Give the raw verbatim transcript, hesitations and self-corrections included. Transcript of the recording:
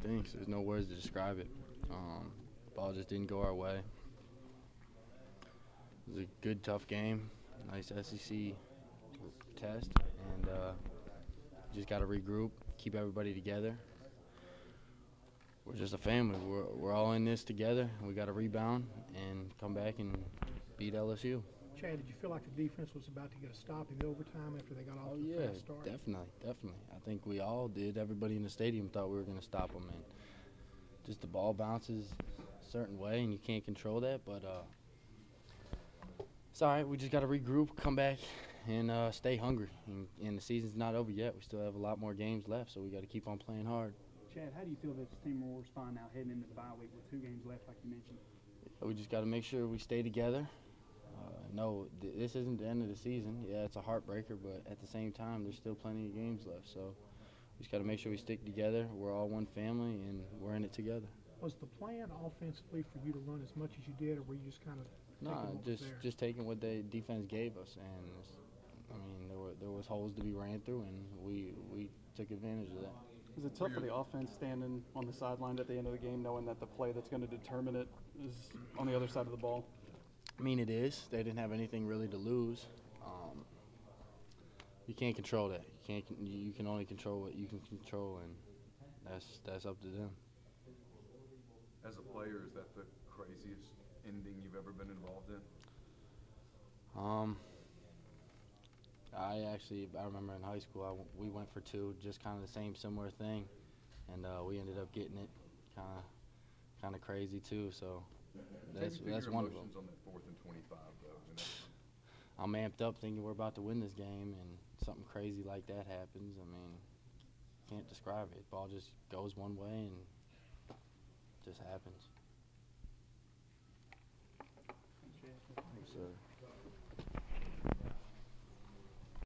stinks. There's no words to describe it. Um, the ball just didn't go our way. It was a good, tough game. Nice S E C test, and uh, just got to regroup, keep everybody together. We're just a family. We're, we're all in this together. We got to rebound and come back and beat L S U. Chad, did you feel like the defense was about to get a stop in overtime after they got off oh, to a yeah, fast start? Definitely, definitely. I think we all did. Everybody in the stadium thought we were going to stop them, and just the ball bounces a certain way, and you can't control that. But uh, it's all right. We just got to regroup, come back, and uh, stay hungry. And, and the season's not over yet. We still have a lot more games left, so we got to keep on playing hard. Chad, how do you feel that this team will respond now heading into the bye week with two games left, like you mentioned? We just got to make sure we stay together. Uh, no, th this isn't the end of the season. Yeah, it's a heartbreaker, but at the same time, there's still plenty of games left. So we just got to make sure we stick together. We're all one family, and we're in it together. Was the plan offensively for you to run as much as you did, or were you just kind of nah, just there? just taking what the defense gave us? And I mean, there were there was holes to be ran through, and we we took advantage of that. Is it tough for the offense standing on the sideline at the end of the game, knowing that the play that's going to determine it is on the other side of the ball? I mean, it is. They didn't have anything really to lose. Um, you can't control that. You can't. You can only control what you can control, and that's that's up to them. As a player, is that the craziest ending you've ever been involved in? Um. I actually, I remember in high school, I w we went for two, just kind of the same similar thing, and uh, we ended up getting it, kind of, kind of crazy too. So that's that's one of them. On that fourth and twenty-five, though, you know? I'm amped up thinking we're about to win this game, and something crazy like that happens. I mean, can't describe it. Ball just goes one way and just happens. Thanks, sir.